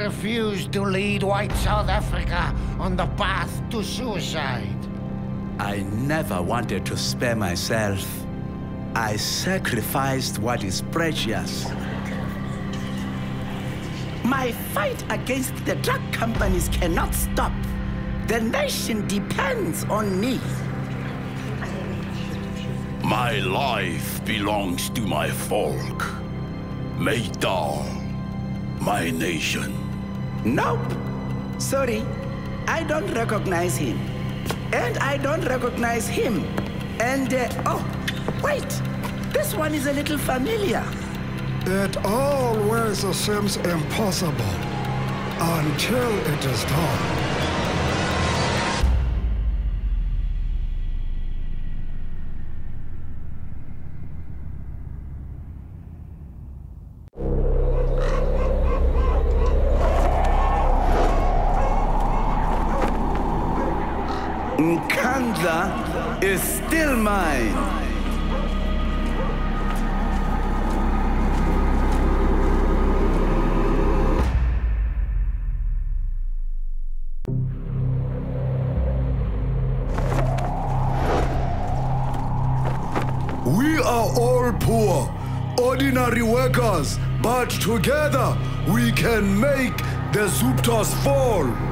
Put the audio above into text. refuse to lead white South Africa on the path to suicide. I never wanted to spare myself. I sacrificed what is precious. My fight against the drug companies cannot stop. The nation depends on me. My life belongs to my folk. Natal, my nation. Nope. Sorry, I don't recognize him. And I don't recognize him. And, oh, wait. This one is a little familiar. It always seems impossible until it is done. Nkandla is still mine. Poor, ordinary workers, but together we can make the Zuptas fall.